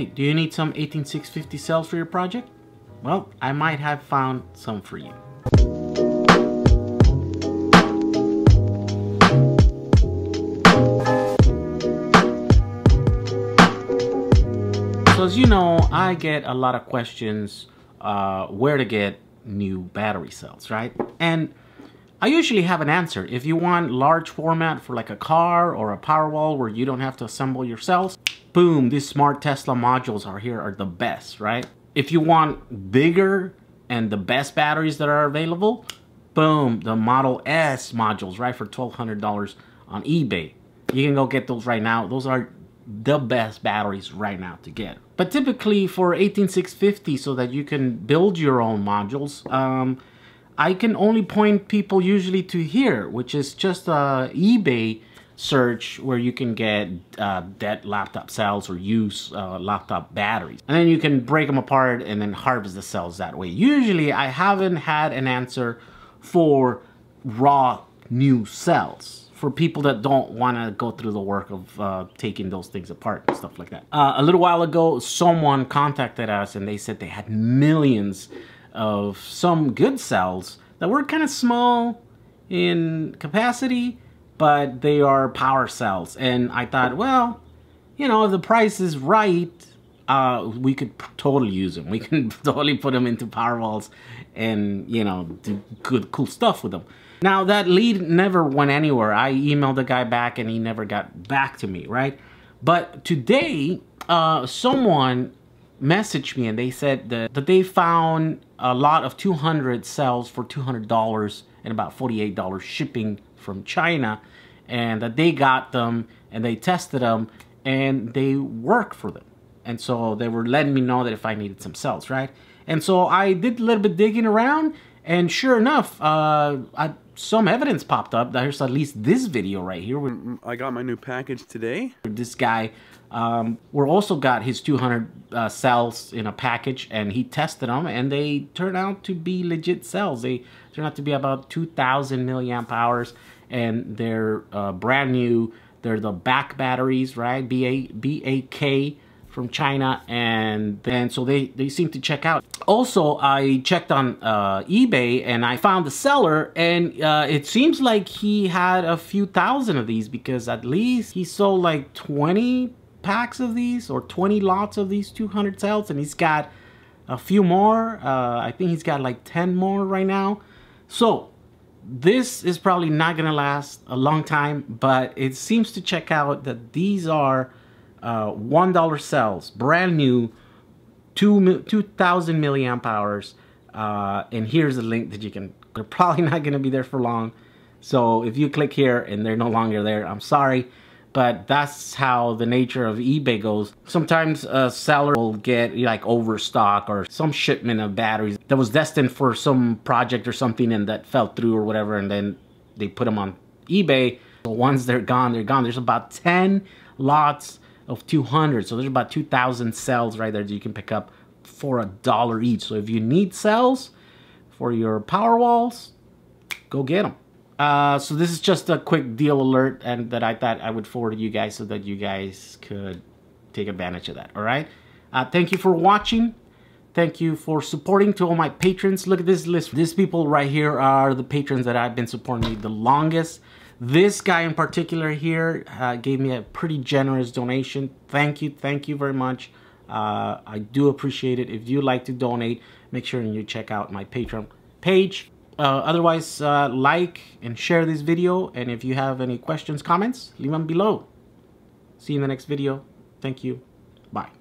Hey, do you need some 18650 cells for your project? Well, I might have found some for you. So as you know, I get a lot of questions where to get new battery cells, right? And I usually have an answer. If you want large format for like a car or a Powerwall where you don't have to assemble your cells, boom, these smart Tesla modules are here are the best, right? If you want bigger and the best batteries that are available, boom, the Model S modules, right, for $1,200 on eBay. You can go get those right now. Those are the best batteries right now to get. But typically for 18650, so that you can build your own modules, I can only point people usually to here, which is just a eBay search where you can get dead laptop cells or used laptop batteries. And then you can break them apart and then harvest the cells that way. Usually I haven't had an answer for raw new cells, for people that don't want to go through the work of taking those things apart and stuff like that. A little while ago, someone contacted us and they said they had millions of some good cells that were kind of small in capacity, but they are power cells. And I thought, well, you know, if the price is right, we could totally use them. We can totally put them into Powerwalls and, you know, do good, cool stuff with them. Now, that lead never went anywhere. I emailed the guy back and he never got back to me, right? But today, someone messaged me and they said that they found a lot of 200 cells for $200 and about $48 shipping from China, and that they got them and they tested them and they work for them. And so they were letting me know that if I needed some cells, right? And so I did a little bit digging around, and sure enough, some evidence popped up. There's at least this video right here. I got my new package today. This guy, we also got his 200 cells in a package, and he tested them, and they turned out to be legit cells. They turned out to be about 2,000 milliamp hours, and they're brand new. They're the BAK batteries, right? BAK from China, and so they seem to check out. Also, I checked on eBay and I found the seller, and it seems like he had a few thousand of these, because at least he sold like 20 packs of these or 20 lots of these 200 cells, and he's got a few more. I think he's got like 10 more right now. So this is probably not gonna last a long time, but it seems to check out that these are $1 cells, brand new, 2,000 milliamp hours. And here's a link that you can, they're probably not going to be there for long. So if you click here and they're no longer there, I'm sorry. But that's how the nature of eBay goes. Sometimes a seller will get like overstock or some shipment of batteries that was destined for some project or something, and that fell through or whatever, and then they put them on eBay. So once they're gone, they're gone. There's about 10 lots of 200, so there's about 2,000 cells right there that you can pick up for $1 each. So if you need cells for your Powerwalls, go get them. So this is just a quick deal alert, and that I thought I would forward to you guys so that you guys could take advantage of that. All right, thank you for watching. Thank you for supporting. To all my patrons, look at this list. These people right here are the patrons that I've been supporting me the longest. This guy in particular here gave me a pretty generous donation. Thank you very much. I do appreciate it. If you like to donate, make sure you check out my Patreon page. Otherwise, like and share this video. And if you have any questions, comments, leave them below. See you in the next video. Thank you. Bye.